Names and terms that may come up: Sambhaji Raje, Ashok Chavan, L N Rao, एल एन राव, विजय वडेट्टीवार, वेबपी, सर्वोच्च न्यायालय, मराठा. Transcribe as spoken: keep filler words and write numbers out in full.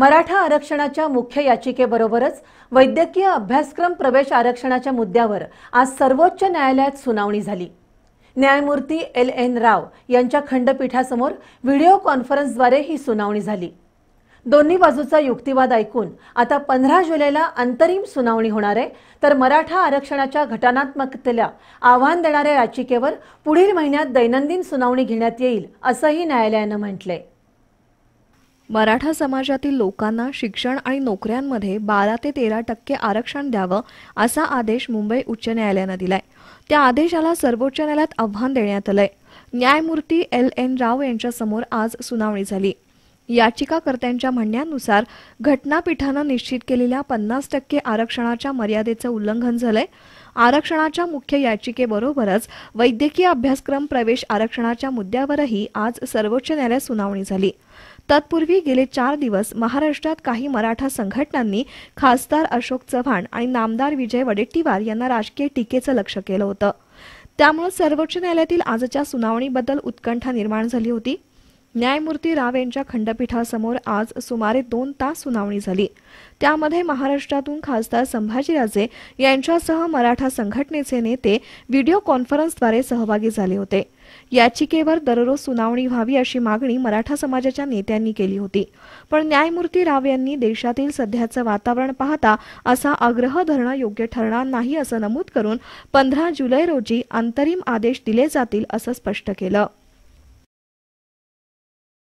मराठा आरक्षणाच्या मुख्य याचिकेबरोबरच वैद्यकीय अभ्यासक्रम प्रवेश आरक्षणाच्या मुद्द्यावर आज सर्वोच्च न्यायालयात सुनावणी झाली। न्यायमूर्ती एल एन राव यांच्या खंडपीठासमोर व्हिडिओ कॉन्फरन्सद्वारे ही सुनावणी झाली। दोन्ही बाजूचा युक्तिवाद ऐकून आता पंधरा जुलैला अंतरिम सुनावणी होणार आहे, तर मराठा आरक्षणाच्या घटनात्मकतेला आव्हान देणाऱ्या याचिकेवर पुढील महिन्यात दैनंदिन सुनावणी घेण्यात येईल, असंही न्यायालयाने म्हटले। मराठा समाजातील लोकांना शिक्षण आणि नोकऱ्यांमध्ये बारा ते तेरा टक्के आरक्षण द्यावं असा आदेश मुंबई उच्च न्यायालयानं दिलाय। त्या आदेशाला सर्वोच्च न्यायालयात आव्हान देण्यात आलंय। न्यायमूर्ती एल एन राव यांच्यासमोर आज सुनावणी झाली। याचिकाकर्त्यांच्या म्हणण्यानुसार घटनापीठानं निश्चित केलेल्या पन्नास टक्के आरक्षणाच्या मर्यादेचं उल्लंघन झालंय। आरक्षणाच्या मुख्य याचिकेबरोबरच वैद्यकीय अभ्यासक्रम प्रवेश आरक्षणाच्या मुद्द्यावरही आज सर्वोच्च न्यायालयात सुनावणी झाली। तत्पूर्वी गेले चार दिवस महाराष्ट्रात काही मराठा संघटनांनी खासदार अशोक चव्हाण आणि नामदार विजय वडेट्टीवार यांना राजकीय टीकेचं लक्ष केलं होतं, त्यामुळे सर्वोच्च न्यायालयातील आजच्या सुनावणीबद्दल उत्कंठा निर्माण झाली होती। न्यायमूर्ती राव यांच्या खंडपीठासमोर आज सुमारे दोन तास सुनावणी झाली। त्यामध्ये महाराष्ट्रातून खासदार संभाजी राजे यांच्यासह मराठा संघटनेचे नेते व्हिडिओ कॉन्फरन्सद्वारे सहभागी झाले होते। याचिकेवर दररोज सुनावणी व्हावी अशी मागणी मराठा समाजाच्या नेत्यांनी केली होती, पण न्यायमूर्ती राव यांनी देशातील सध्याचं वातावरण पाहता असा आग्रह धरणं योग्य ठरणार नाही असं नमूद करून पंधरा जुलै रोजी अंतरिम आदेश दिले जातील असं स्पष्ट केलं।